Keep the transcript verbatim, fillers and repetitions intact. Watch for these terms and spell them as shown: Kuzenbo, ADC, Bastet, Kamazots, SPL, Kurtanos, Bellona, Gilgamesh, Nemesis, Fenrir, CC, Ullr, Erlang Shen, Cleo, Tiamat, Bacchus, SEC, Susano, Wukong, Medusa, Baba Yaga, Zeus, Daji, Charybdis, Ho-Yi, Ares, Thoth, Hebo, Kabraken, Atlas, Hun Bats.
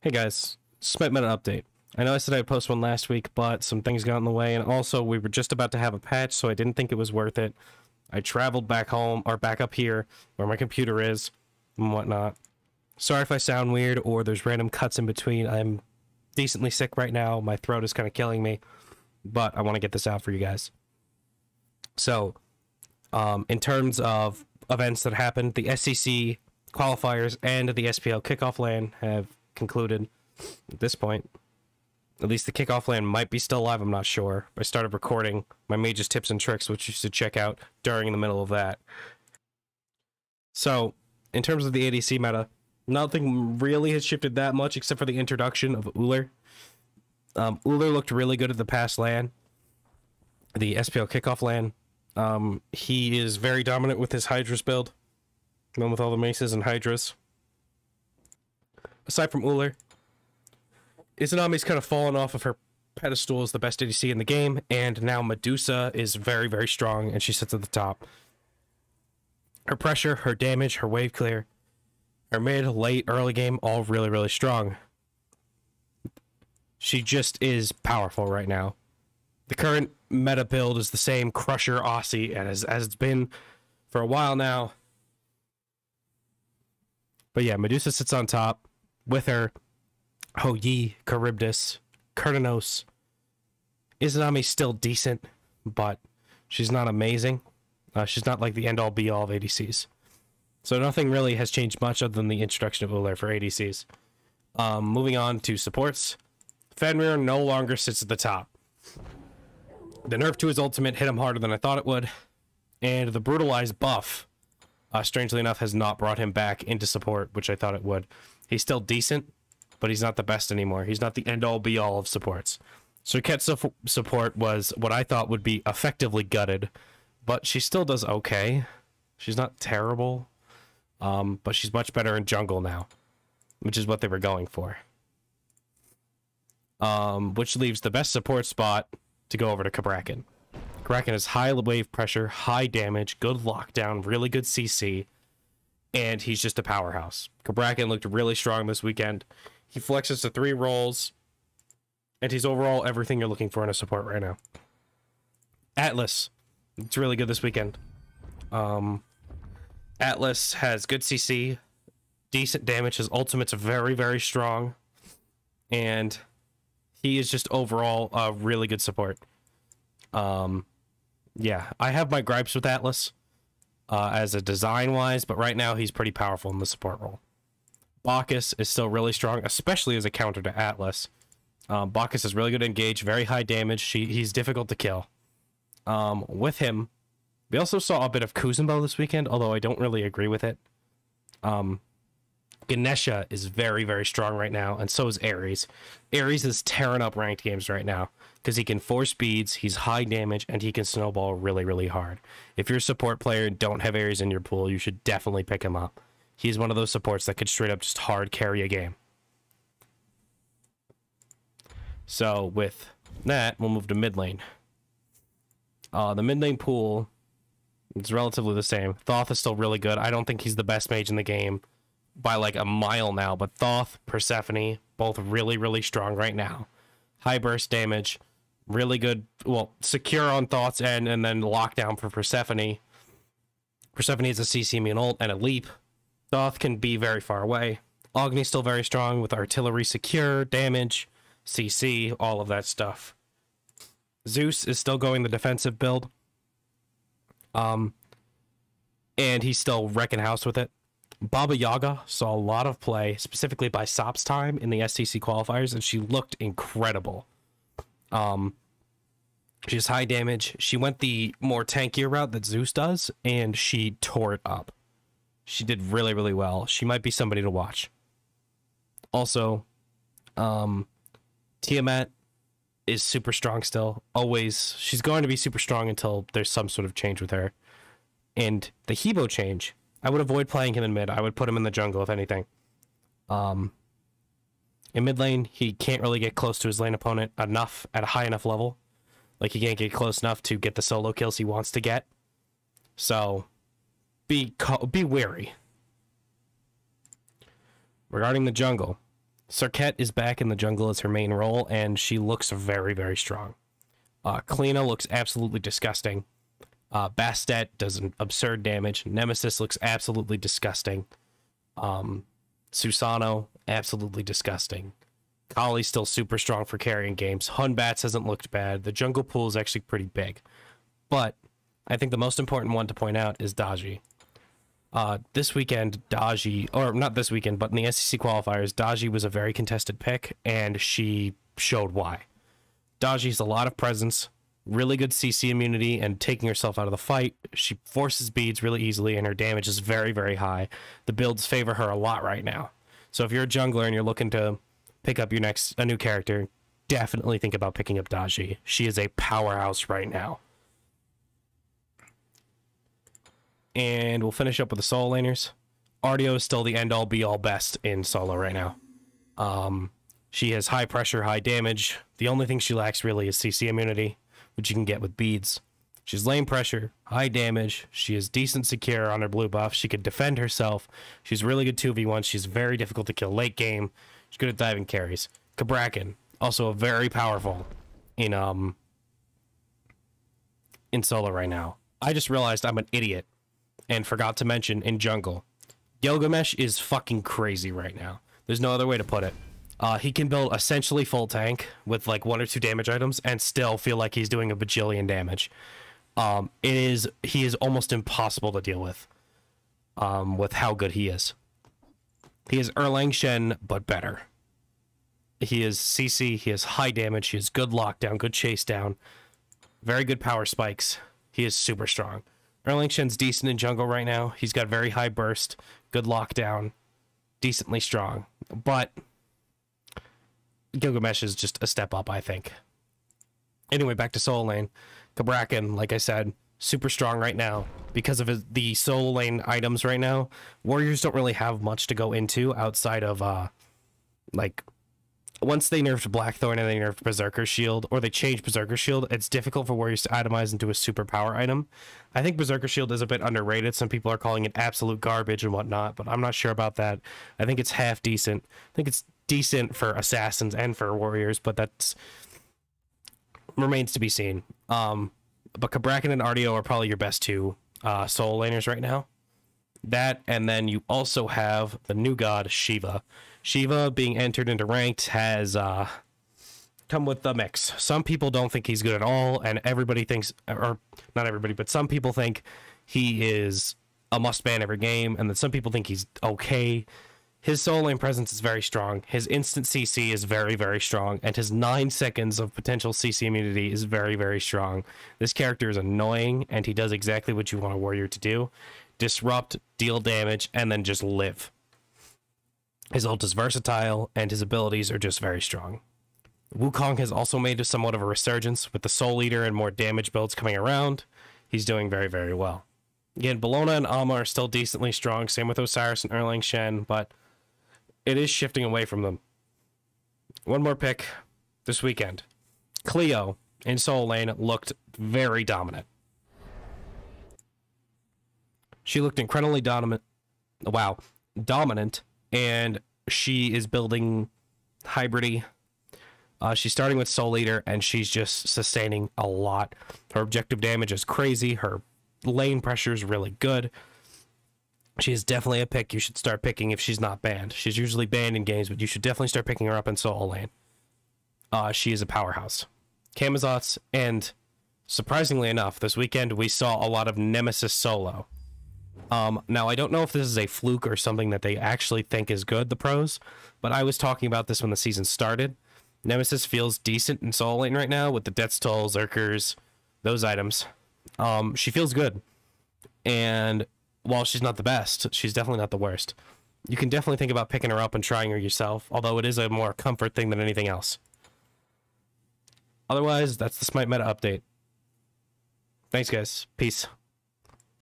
Hey guys, Smite Meta update. I know I said I'd post one last week, but some things got in the way, and also we were just about to have a patch, so I didn't think it was worth it. I traveled back home, or back up here, where my computer is, and whatnot. Sorry if I sound weird, or there's random cuts in between. I'm decently sick right now, my throat is kind of killing me, but I want to get this out for you guys. So, um, in terms of events that happened, the S E C qualifiers and the S P L kickoff LAN have concluded at this point. At least the kickoff LAN might be still live, I'm not sure. I started recording my Mage's Tips and Tricks, which you should check out during the middle of that. So, in terms of the A D C meta, nothing really has shifted that much except for the introduction of Ullr. Um, Ullr looked really good at the past LAN, the S P L kickoff LAN. Um, he is very dominant with his Hydras build, along with all the Maces and Hydras. Aside from Ullr, Izanami's kind of fallen off of her pedestal as the best A D C in the game, and now Medusa is very, very strong, and she sits at the top. Her pressure, her damage, her wave clear, her mid, late, early game, all really, really strong. She just is powerful right now. The current meta build is the same Crusher Aussie as, as it's been for a while now. But yeah, Medusa sits on top. With her, Ho-Yi, Charybdis, Kurtanos. Izanami's still decent, but she's not amazing. Uh, she's not like the end-all be-all of A D Cs. So nothing really has changed much other than the introduction of Ullr for A D Cs. Um, moving on to supports. Fenrir no longer sits at the top. The nerf to his ultimate hit him harder than I thought it would. And the brutalized buff, uh, strangely enough, has not brought him back into support, which I thought it would. He's still decent, but he's not the best anymore. He's not the end-all be-all of supports. Serket's support was what I thought would be effectively gutted, but she still does okay. She's not terrible, um, but she's much better in jungle now, which is what they were going for. Um, which leaves the best support spot to go over to Kabraken. Kabraken has high wave pressure, high damage, good lockdown, really good C C. And he's just a powerhouse. Kabraken looked really strong this weekend. He flexes to three rolls, and he's overall everything you're looking for in a support right now. Atlas, it's really good this weekend. Um, Atlas has good C C, decent damage. His ultimate's very, very strong, and he is just overall a really good support. Um, yeah, I have my gripes with Atlas. Uh, as a design-wise, but right now he's pretty powerful in the support role. Bacchus is still really strong, especially as a counter to Atlas. Um, Bacchus is really good to engage, very high damage. She, he's difficult to kill. Um, with him, we also saw a bit of Kuzenbo this weekend, although I don't really agree with it. Um, Ganesha is very, very strong right now, and so is Ares. Ares is tearing up ranked games right now, because he can force beads, he's high damage, and he can snowball really, really hard. If you're a support player and don't have Ares in your pool, you should definitely pick him up. He's one of those supports that could straight up just hard carry a game. So with that, we'll move to mid lane. Uh, the mid lane pool is relatively the same. Thoth is still really good. I don't think he's the best mage in the game by like a mile now, but Thoth, Persephone, both really, really strong right now. High burst damage. Really good, well, secure on Thoth's end, and then lockdown for Persephone. Persephone is a C C, me an ult, and a leap. Thoth can be very far away. Agni's still very strong with artillery secure, damage, C C, all of that stuff. Zeus is still going the defensive build. Um, and he's still wrecking house with it. Baba Yaga saw a lot of play, specifically by Sop's time in the S E C qualifiers, and she looked incredible. Um, she has high damage. She went the more tankier route that Zeus does, and she tore it up. She did really, really well. She might be somebody to watch. Also, um, Tiamat is super strong still. Always. She's going to be super strong until there's some sort of change with her. And the Hebo change, I would avoid playing him in mid. I would put him in the jungle, if anything. Um, in mid lane, he can't really get close to his lane opponent enough at a high enough level. Like, he can't get close enough to get the solo kills he wants to get. So, be, be wary. Regarding the jungle, Serket is back in the jungle as her main role, and she looks very, very strong. Uh, Kleena looks absolutely disgusting. Uh, Bastet does an absurd damage. Nemesis looks absolutely disgusting. Um, Susano, absolutely disgusting. Kali's still super strong for carrying games. Hun Bats hasn't looked bad. The jungle pool is actually pretty big. But I think the most important one to point out is Daji. Uh, this weekend, Daji, or not this weekend, but in the S E C qualifiers, Daji was a very contested pick, and she showed why. Daji's a lot of presence, really good C C immunity, and taking herself out of the fight. She forces beads really easily, and her damage is very, very high. The builds favor her a lot right now. So if you're a jungler and you're looking to pick up your next a new character, definitely think about picking up Daji. She is a powerhouse right now. And we'll finish up with the solo laners. Ardio is still the end-all, be-all best in solo right now. Um, she has high pressure, high damage. The only thing she lacks really is C C immunity, which you can get with beads. She's lane pressure, high damage. She is decent secure on her blue buff. She could defend herself. She's really good two v one. She's very difficult to kill late game. She's good at diving carries. Kabraken, also very powerful in, um, in solo right now. I just realized I'm an idiot and forgot to mention in jungle, Gilgamesh is fucking crazy right now. There's no other way to put it. Uh, he can build essentially full tank with like one or two damage items and still feel like he's doing a bajillion damage. Um, it is he is almost impossible to deal with, um, with how good he is. He is Erlang Shen, but better. He is C C, he has high damage, he has good lockdown, good chase down, very good power spikes. He is super strong. Erlang Shen's decent in jungle right now. He's got very high burst, good lockdown, decently strong. But Gilgamesh is just a step up, I think. Anyway, back to solo lane. Kabraken, like I said, super strong right now. Because of his, the solo lane items right now, warriors don't really have much to go into outside of, uh, like, once they nerfed Blackthorn and they nerfed Berserker's Shield, or they changed Berserker's Shield, it's difficult for warriors to itemize into a superpower item. I think Berserker's Shield is a bit underrated. Some people are calling it absolute garbage and whatnot, but I'm not sure about that. I think it's half decent. I think it's decent for assassins and for warriors, but that's remains to be seen. Um, but Kabraken and Ardio are probably your best two uh, soul laners right now. That, and then you also have the new god, Shiva. Shiva, being entered into ranked, has uh, come with the mix. Some people don't think he's good at all, and everybody thinks, or not everybody, but some people think he is a must-ban every game, and then some people think he's okay. His solo lane presence is very strong, his instant C C is very, very strong, and his nine seconds of potential C C immunity is very, very strong. This character is annoying, and he does exactly what you want a warrior to do. Disrupt, deal damage, and then just live. His ult is versatile, and his abilities are just very strong. Wukong has also made somewhat of a resurgence, with the Soul Eater and more damage builds coming around. He's doing very, very well. Again, Bellona and Amma are still decently strong, same with Osiris and Erlang Shen, but it is shifting away from them. One more pick this weekend. Cleo in Soul Lane looked very dominant. She looked incredibly dominant. Wow. Dominant. And she is building hybridy. Uh, she's starting with Soul Eater, and she's just sustaining a lot. Her objective damage is crazy. Her lane pressure is really good. She is definitely a pick you should start picking if she's not banned. She's usually banned in games, but you should definitely start picking her up in Soul Lane. Uh, she is a powerhouse. Kamazots, and surprisingly enough, this weekend we saw a lot of Nemesis solo. Um, now, I don't know if this is a fluke or something that they actually think is good, the pros, but I was talking about this when the season started. Nemesis feels decent in Soul Lane right now with the Death's Toll, Zerkers, those items. Um, she feels good. And while she's not the best, she's definitely not the worst. You can definitely think about picking her up and trying her yourself, although it is a more comfort thing than anything else. Otherwise, that's the Smite Meta update. Thanks, guys. Peace.